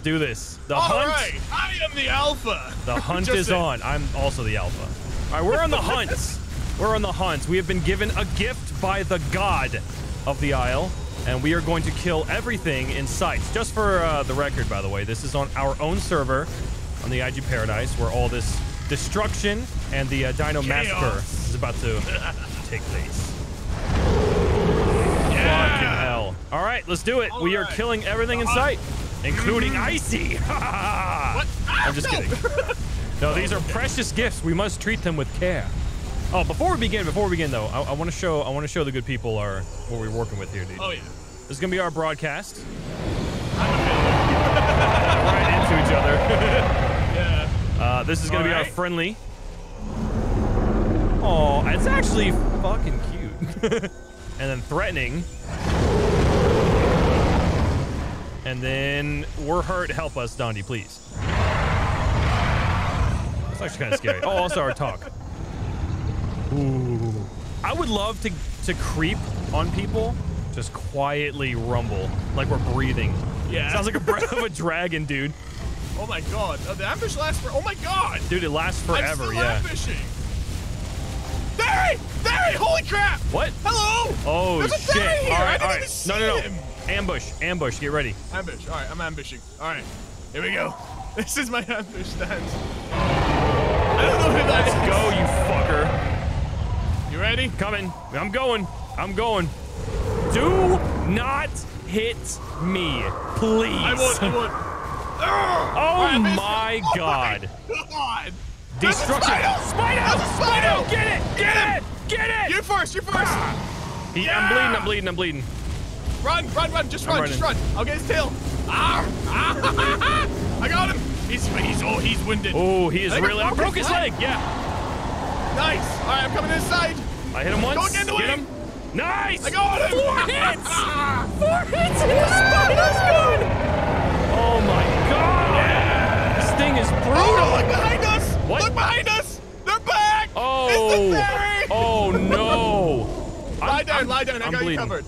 Let's do this. The hunt. Right. I am the alpha. The hunt is on. I'm also the alpha. All right, we're on the hunt. We're on the hunt. We have been given a gift by the god of the Isle, and we are going to kill everything in sight. Just for the record, by the way, this is on our own server on the IG Paradise, where all this destruction and the Dino Massacre is about to take place. Yeah. Fucking hell. All right, let's do it. We are killing everything in sight, including Icy. What? I'm just kidding. No, these are precious gifts. We must treat them with care. Oh, before we begin, though, I want to show the good people what we're working with here, dude. Oh yeah. This is gonna be our broadcast. Right into each other. Yeah. This is gonna be our friendly. Oh, it's actually fucking cute. And then threatening. And then we're hurt. Help us, Dondi, please. It's actually kind of scary. Oh, also our talk. Ooh. I would love to creep on people, just quietly rumble like we're breathing. Yeah. Sounds like a breath of a dragon, dude. Oh my god. The ambush lasts for. Oh my god. Dude, it lasts forever. I'm still ambushing. There he! There he! Holy crap! What? Hello! Oh shit! Alright, alright. No, no, no. Ambush, ambush. Get ready. Ambush. Alright, I'm ambushing. Alright, here we go. This is my ambush stance. I don't know who that is. Let's go, you fucker. Ready? Coming. I'm going. I'm going. Do not hit me, please. I won't. I won't. Oh my god. Oh my god. Destruction. Spido! Get it! Get it! You first. You first. I'm bleeding. I'm bleeding. Run. Just run. I'll get his tail. I got him. He's winded. Oh, he is really. I broke his leg. Yeah. Nice. All right, I'm coming inside. I hit him once. Don't get in the way. Him. Nice. I got him. 4 hits. 4 hits. And his spider's gone. Oh my god. Yeah. This thing is brutal. Oh, look behind us. What? Look behind us. They're back. Oh. It's oh no. lie down. I got you covered.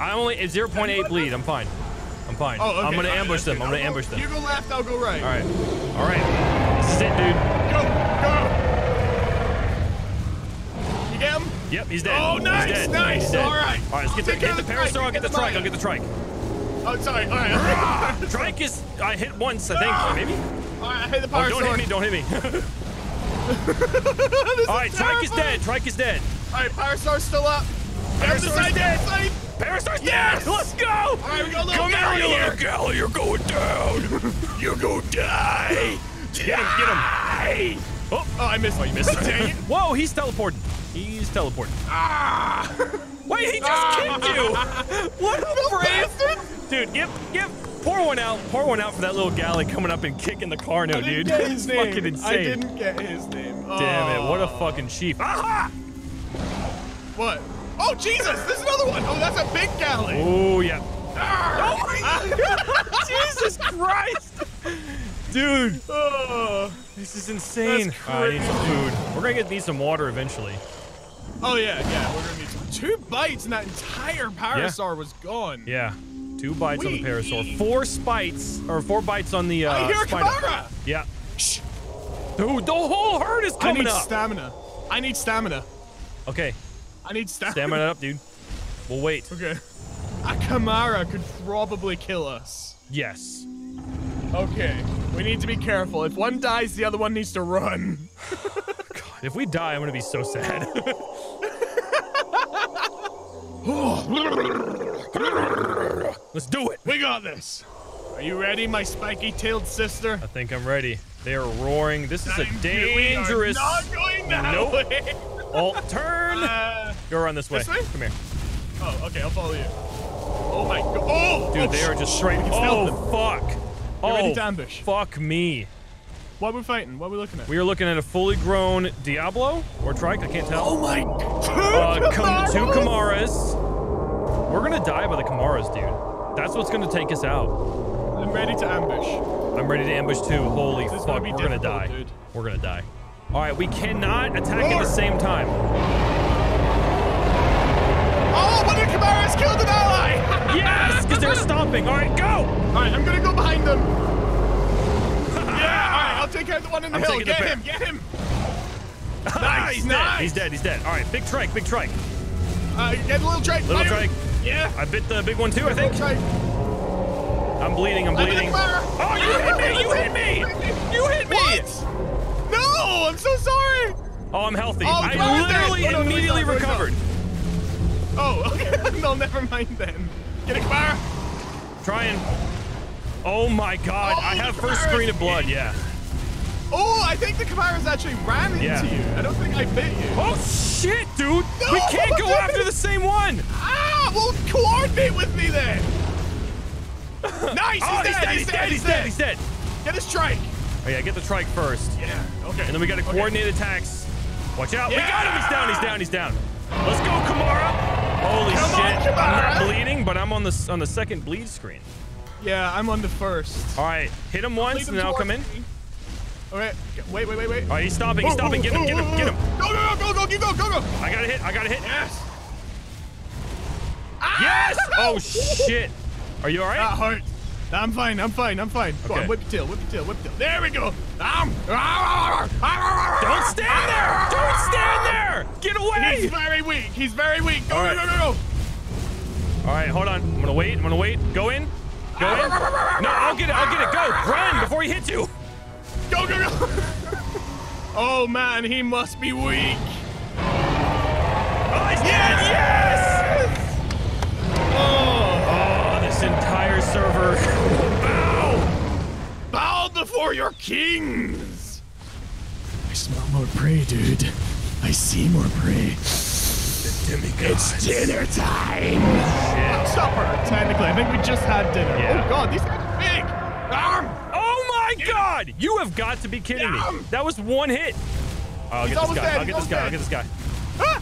I'm only at 0.8 bleed. I'm fine. Oh, okay. I'm gonna ambush them. I'm gonna ambush them. You go left. I'll go right. All right. All right. This is it, dude. Go. Him? Yep, he's dead. Oh, nice, he's dead. Nice. He's dead. All right. All right, let's get the parasaur. I'll get the trike. I'll get the trike. Oh, sorry. All right. Trike is. I hit once, I think. Maybe? All right, I hit the parasaur. Oh, don't hit me. All right, trike is dead. All right, parasaur's still up. Parasaur's dead. Parasaur's dead. Let's go. All right, we got a little gal. Come here, little gal. You're going down. You're going to die. Get him. Get him. Oh, I missed. Oh, you missed. Dang it. Whoa, he's teleporting. He's teleporting. Ah! Wait, he just kicked you! What a brave! Dude, pour one out. Pour one out for that little galley coming up and kicking the carno, dude. I didn't get his name. Fucking insane. I didn't get his name. Oh. Damn it, what a fucking sheep. Aha! What? Oh, Jesus! There's another one! Oh, that's a big galley! Oh, yeah. Arr! Oh, my God! Jesus Christ! Dude! Oh. This is insane. I need some food. We're gonna need some water eventually. Oh yeah, we're gonna need some. 2 bites and that entire parasaur was gone. Yeah, 2 bites on the parasaur. 4 bites on the I hear spider. Kamara! Yeah. Shh. Dude, the whole herd is coming up. I need stamina. Okay. I need stamina. Stamina up, dude. We'll wait. Okay. A Kamara could probably kill us. Yes. Okay. We need to be careful. If one dies, the other one needs to run. God, if we die, I'm gonna be so sad. Let's do it. We got this. Are you ready, my spiky-tailed sister? I think I'm ready. They are roaring. This is a dangerous. We are not going that way. Alt turn. Go around this way. This way. Come here. Oh, okay. I'll follow you. Oh my god. Oh, dude, they are just straight. Oh, fuck. Oh, ambush. Fuck me. What are we fighting? What are we looking at? We are looking at a fully grown Diablo or Trike. I can't tell. Oh my god. Two Kamaras. We're gonna die by the Kamaras, dude. That's what's gonna take us out. I'm ready to ambush. I'm ready to ambush too. Holy fuck. We're gonna die. Dude. We're gonna die. All right, we cannot attack at the same time. Oh, one of the Kamaras killed an ally. Yes, because they're stomping. All right, go. All right, I'm gonna go behind them. Yeah. All right, I'll take care of the one in the hill. Get him. Get him. Nice. He's nice. Dead. He's dead. He's dead. All right, big trike. Big trike. Get a little trike. Little trike. Yeah. I bit the big one too. I think. Trike. I'm bleeding. I'm bleeding. Oh, you hit me. What? No, I'm so sorry. Oh, I'm healthy. Oh, I literally immediately recovered. Oh, okay. No, never mind then. Get a car. Trying. Oh my God! Oh, I have first screen of blood. Yeah. Oh, I think the Kamara's actually ran into you. I don't think I bit you. Oh shit, dude! No, we can't go after the same one. Ah, well, coordinate with me then. Nice. Oh, he's dead. Get his trike. Oh yeah, get the trike first. Yeah. Okay. And then we got to coordinate attacks. Watch out! Yeah. We got him. He's down. He's down. He's down. Let's go, Kamara! Holy shit! I'm not bleeding, but I'm on the second bleed screen. Yeah, I'm on the first. All right, hit him once, and then I'll come in. All right, wait. All right, he's stopping. He's stopping. Get him! Get him! Get him! Go! I got a hit. Yes. Yes! Oh shit! Are you all right? That hurt. I'm fine. Okay. Go on, whip your tail. There we go. Don't stand there! Don't stand there! Get away! He's very weak. Go, go. All right, hold on. I'm gonna wait. Go in. No, I'll get it. Go, run before he hits you. Go. Oh man, he must be weak. Oh, he's dead. Yes! Oh, this entire server. Bow before your kings. I smell more prey, dude. I see more prey. It's dinner time. Shit. Supper, technically. I think we just had dinner. Yeah. Oh God, these guys are big. Oh my God! You have got to be kidding me. That was one hit. I'll get this guy. Oh,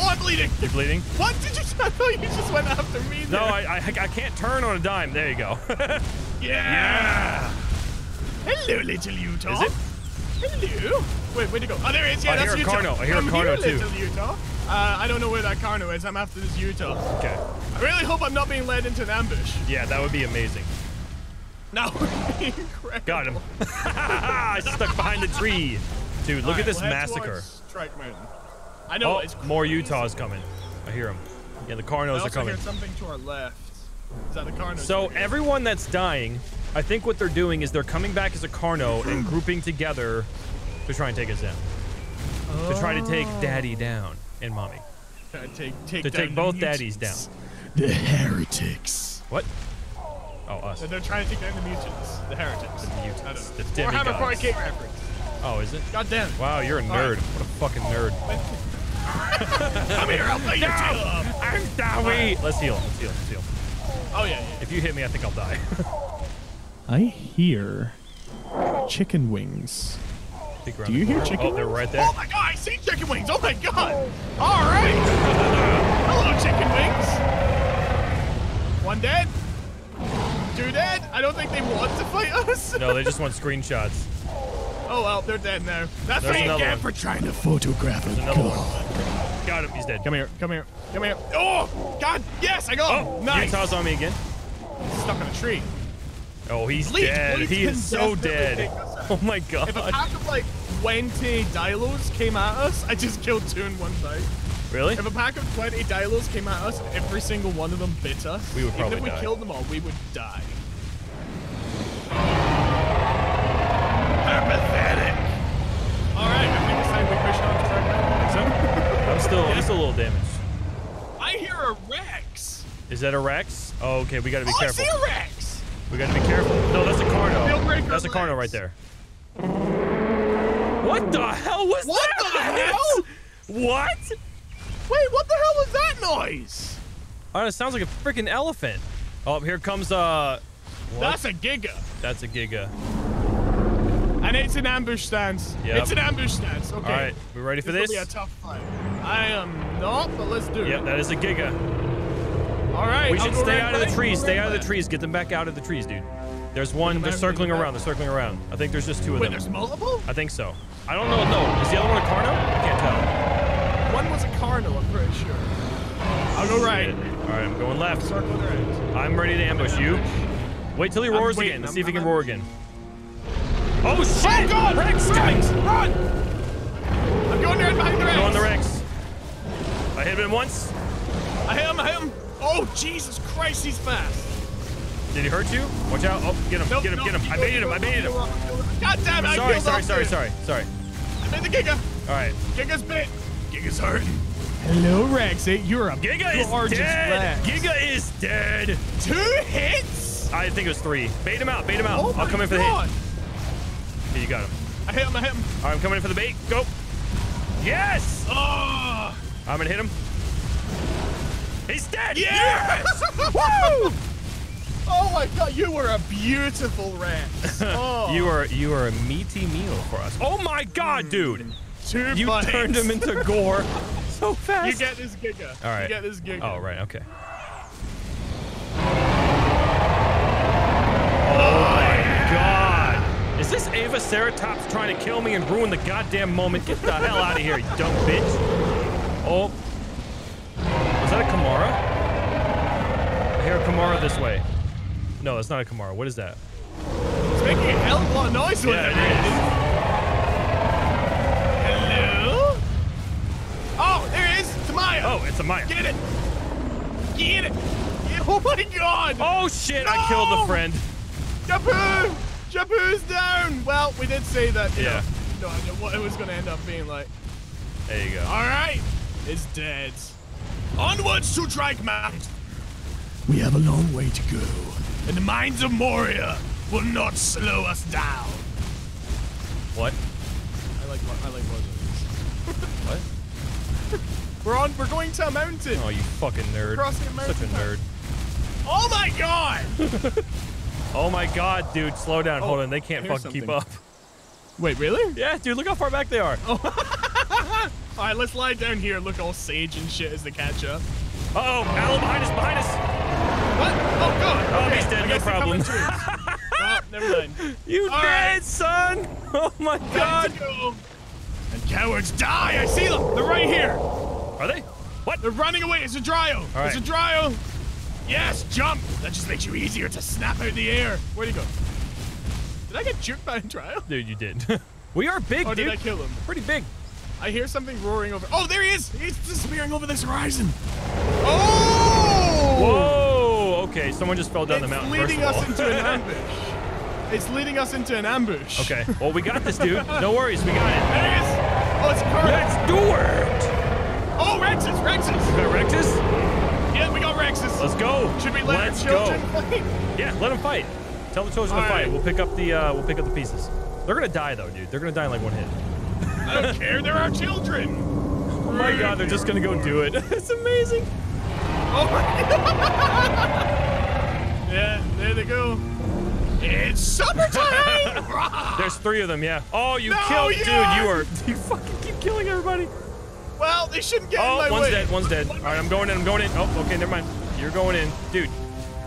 I'm bleeding. You're bleeding? What did you? I thought you just went after me. There. No, I can't turn on a dime. There you go. Yeah. Hello, little Utah. Is it? Hello. Wait, where'd you go? Oh, there he is. Yeah, that's Utah. I hear a Carno too. Little Utah. I don't know where that Carno is. I'm after this Utah. Okay. I really hope I'm not being led into an ambush. Yeah, that would be amazing. No. Incredible. Got him. I stuck behind the tree. Dude, look at this massacre. Strike Mountain. I know it's crazy. More Utahs coming. I hear them. Yeah, the Carnos are coming. I hear something to our left. Is that the Carno? So everyone that's dying, I think what they're doing is they're coming back as a Carno and grouping together to try and take us down. Oh. To try to take Daddy down. And Mommy. To take both daddies down. The heretics. What? Oh, us. They're trying to take down the mutants. The heretics. The mutants. The demigods. Warhammer 40K reference. Oh, is it? God damn it. Wow, you're a nerd. Right. What a fucking nerd. Come here, I'll lay your tail up. I'm sorry. Right, let's heal. Oh, yeah. If you hit me, I think I'll die. I hear chicken wings. Do you hear chicken wings? Oh, they're right there. Oh my God, I see chicken wings. Oh my God. All right. Hello, chicken wings. One dead. Two dead. I don't think they want to fight us. No, they just want screenshots. Oh, well, they're dead now. That's what you get for trying to photograph a god. Got him. He's dead. Come here. Oh, God. Yes, I got him. Oh, nice. Utah's on me again. Stuck on a tree. Oh, he's dead. He is so dead. Oh my God. If a pack of like 20 Dilos came at us, I just killed two in one fight. Really? If a pack of 20 Dilos came at us and every single one of them bit us, we would probably die. Even if we killed them all, we would die. They're pathetic. All right, I think it's time we push on to our battle. I'm still a little damaged. I hear a Rex. Is that a Rex? Oh, okay, we gotta be careful. I see a Rex. We gotta be careful. No, that's a Carno. That's a Carno right there. What the hell was that? What the hell? What? Wait, what the hell was that noise? Oh, it sounds like a freaking elephant. Oh, here comes what? That's a Giga. That's a Giga. And it's an ambush stance. Yep. It's an ambush stance. Okay. All right, we ready for this? This will be a tough fight. I am not, but let's do it. Yeah, that is a Giga. All right, we should stay out of the trees. Stay out of the trees. Get them back out of the trees, dude. There's one. They're circling around. I think there's just two of them. Wait, there's multiple? I think so. I don't know. No, is the other one a Carno? I can't tell. One was a Carno, I'm pretty sure. I'll go right. All Alright, I'm going left. Circle their ends. I'm ready to ambush you. Wait till he roars again. Let's see if he can roar again. Oh shit! Oh, God! Rex! Run! I'm going down behind the Rex! I'm going the Rex. I hit him once. I hit him, I hit him! Oh, Jesus Christ, he's fast! Did he hurt you? Watch out. Oh, get him, nope, get him, get him. I baited him, I baited him. God damn it, I killed him. Sorry. I made the Giga. Alright. Giga's bit. Giga's hurt. Hello, Rex. You're a gorgeous Rex. Giga is dead. 2 hits? I think it was 3. Bait him out, bait him out. Oh, I'll come in for the hit. You got him. I hit him, I hit him. All right, I'm coming in for the bait. Go. Yes! Oh! I'm gonna hit him. He's dead! Yes! Woo! Oh my God, you were a beautiful rat. Oh. you were a meaty meal for us. Oh my God, dude! 2 you bites. Turned him into gore so fast. You get this Giga. All right. You get this Giga. Oh, right, okay. Is this Ava Ceratops trying to kill me and ruin the goddamn moment? Get the hell out of here, you dumb bitch. Oh. Is that a Kamara? I hear a Kamara this way. No, that's not a Kamara. What is that? It's making a hell of a lot of noise with it. Hello? Oh, there it is. It's a Maya. Oh, it's a Maya. Get it. Get it. Oh, my God. Oh, shit. No! I killed the friend. Kaboom. Jabu's down! Well, we did say that, yeah. No idea what it was going to end up being like. There you go. Alright! It's dead. Onwards to Drake Mount! We have a long way to go, and the Mines of Moria will not slow us down. What? I like what? What? We're going to a mountain! Oh, you fucking nerd. Crossing a mountain. Such a nerd. Oh my God! Oh my God, dude, slow down. Oh, hold on, they can't fucking keep up. Wait, really? Yeah, dude, look how far back they are. Oh. All right, let's lie down here and look all sage and shit as they catch up. Uh-oh, Owl behind us, behind us. What? Oh, God. Oh, okay. He's dead, no problem. Oh, never mind. You all dead, right. Son. Oh my God. Go. And cowards die. I see them. They're right here. Are they? What? They're running away. It's a Dryo. All right. It's a Dryo. Yes, jump! That just makes you easier to snap out of the air. Where'd he go? Did I get jerked by a trial? Dude, you did. We are big, dude. Did I kill him? Pretty big. I hear something roaring over. Oh, there he is! He's disappearing over this horizon. Oh! Whoa! Okay, someone just fell down the mountain. It's leading us into an ambush. It's leading us into an ambush. Okay. Well, we got this, dude. No worries. We got it. There he is! Oh, it's Kurt. Let's do it! Oh, Rexus! Rexus! You got Rexus? Yeah, we got Rexus. Let's go. Should we let the children fight? Yeah, let them fight. Tell the children to fight. We'll pick up the pieces. They're gonna die though, dude. They're gonna die in like 1 hit. I don't care. They're our children. Oh my God, they're just gonna go do it. It's amazing. Oh my God. Yeah, there they go. It's summertime. There's 3 of them. Yeah. Oh, you killed, dude. You fucking keep killing everybody. Well, they shouldn't get in my way. Oh, one's dead. One's dead. All right, I'm going in. I'm going in. Oh, okay, never mind. You're going in, dude.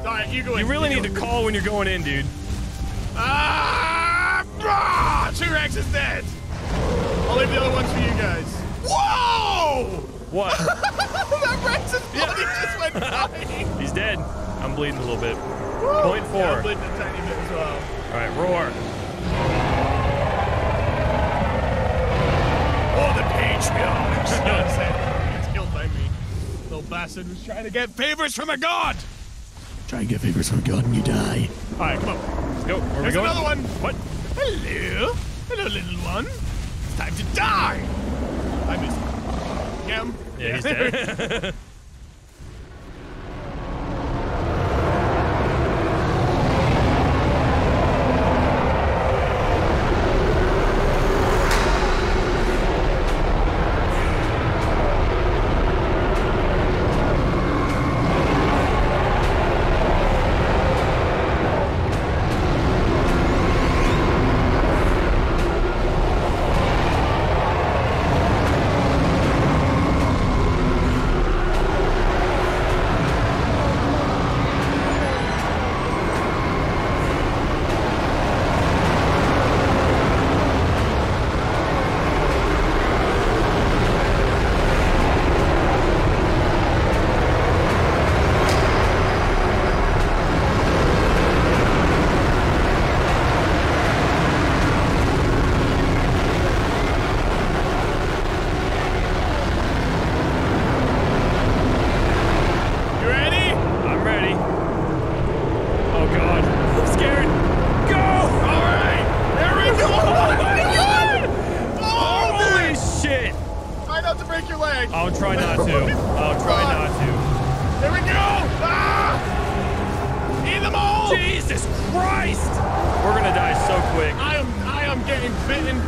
All right, you go in. You really need to call when you're going in, dude. Ah! 2 Rex is dead. I'll leave the other ones for you guys. Whoa! What? That Rex's body just went flying. He's dead. I'm bleeding a little bit. Woo! 0.4. Yeah, I'm bleeding a tiny bit as well. All right, roar. Oh, the patriarchs! You know what I'm saying? He's killed by me. Little bastard was trying to get favors from a god! Try and get favors from a god and you die. Alright, come on. Let's go. Where are we going? There's another one! What? Hello! Hello, little one! It's time to die! I missed him. Get him? Yeah, he's dead.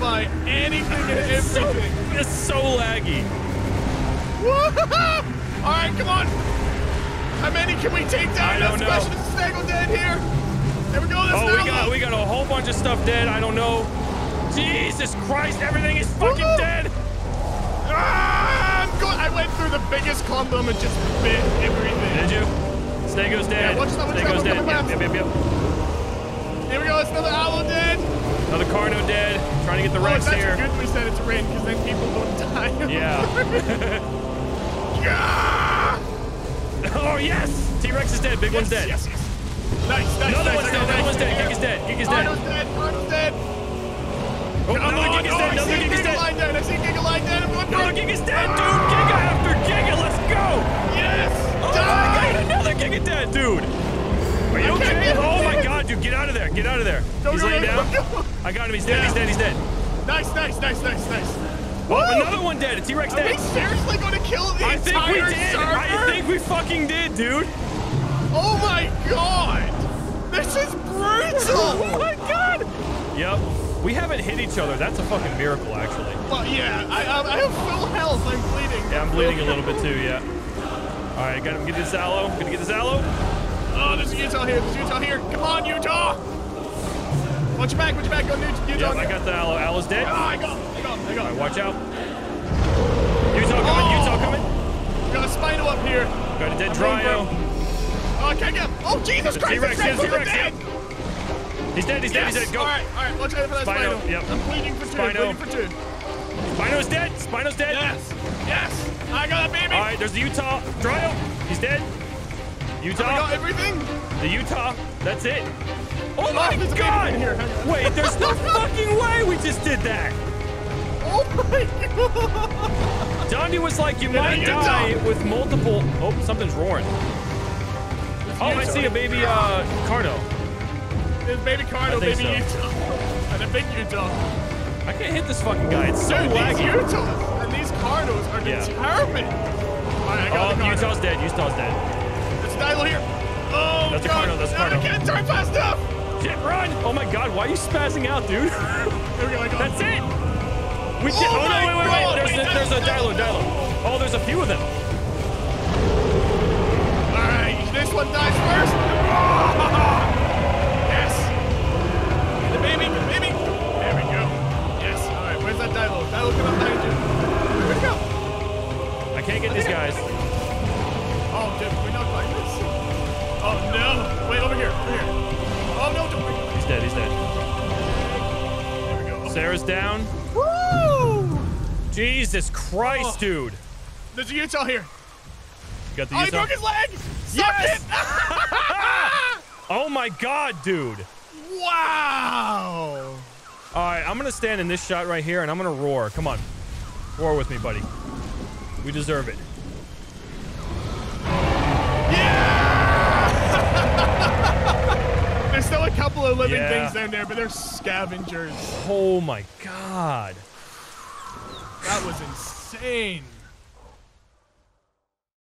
by anything and everything. It's so laggy. All right, come on. How many can we take down? I don't know. Specialist Snaggle dead here. There we go. We got a whole bunch of stuff dead. I don't know. Jesus Christ, everything is fucking dead. Ah, I went through the biggest clump and just bit everything. Did you? Snago's dead. Yeah, Snago's dead. Yep. Here we go. It's another Aloe dead. Another Carno dead. Trying to get the Rex here. It's good we said it's rain because then people don't die. Yeah. Yeah! Oh, yes! T-Rex is dead. Big one's dead. Yes, yes. Nice, nice, Another one's dead. Geek is dead. Geek is dead. Arno's dead. Arno's dead. Oh, another Geek is dead. Another Geek is dead. I see Giga lying dead. Another Geek is dead, dude. Giga after Giga. Let's go. Yes. Oh, my God. Another Giga dead, dude. Are you okay? Oh, my God, dude. Get out of there. Get out of there. He's laying down. I got him. He's dead. He's dead. He's dead. Nice, nice, nice, nice, nice. Oh, another one dead. A T-Rex dead. Are we seriously going to kill the entire server? I think we fucking did, dude. Oh my God. This is brutal. Oh my God. Yep. We haven't hit each other. That's a fucking miracle, actually. Well, yeah. I have full health. I'm bleeding. Yeah, I'm bleeding a little bit too. Yeah. All right, got him. Get this Aloe. Gonna get this Aloe. Oh, there's a Utah here. There's a Utah here. Come on, Utah. Watch your back. Watch your back. Go, Utah. Yep, I got the Aloe. Aloe's dead. Oh, I got him. All right, watch out. Utah coming, Utah coming. We got a Spino up here. Got a dead Dryo. Oh, I can't get him. Oh, Jesus Christ. T-Rex, T-Rex, yep. He's dead, he's dead, he's dead. Go. All right, watch out for that Spino. Spino. Yep. I'm bleeding for two, I'm bleeding for two. Spino's dead, Spino's dead. Yes, yes. I got that baby. All right, there's the Utah. Dryo, he's dead. Utah. I got everything. The Utah, that's it. Oh my God. Wait, there's no fucking way we just did that. Oh my God! Donnie was like, you might die with multiple. Oh, something's roaring. Oh, I see a baby Carno. There's baby Carno, baby Utah. And a big Utah. I can't hit this fucking guy. It's so laggy. These Utahs and these Carnos are determined. Right, oh, Utah's dead. Utah's dead. There's an Isle here. Oh, that's God. That's a Carno. I can't turn fast enough. Shit, run. Oh my God, why are you spazzing out, dude? There we go. I got him. That's it. We did, oh no, wait, wait, wait, there's a Dilo. Oh, there's a few of them. All right, this one dies first. Oh, yes. The baby, There we go. Yes, all right, where's that Dilo? Dilo, come up behind you. Where'd it go? I can't get these guys. Oh, dude, we're not fighting this. Oh, no. Wait, over here, Oh, no, don't worry. He's dead, There we go. Sarah's down. Woo! Jesus Christ, dude. There's a Utah here. You got the Utah? Oh, he broke his leg! Yes! Oh my God, dude. Wow! All right, I'm gonna stand in this shot right here and I'm gonna roar. Come on. Roar with me, buddy. We deserve it. Yeah! There's still a couple of living things down there, but they're scavengers. Oh my God. That was insane.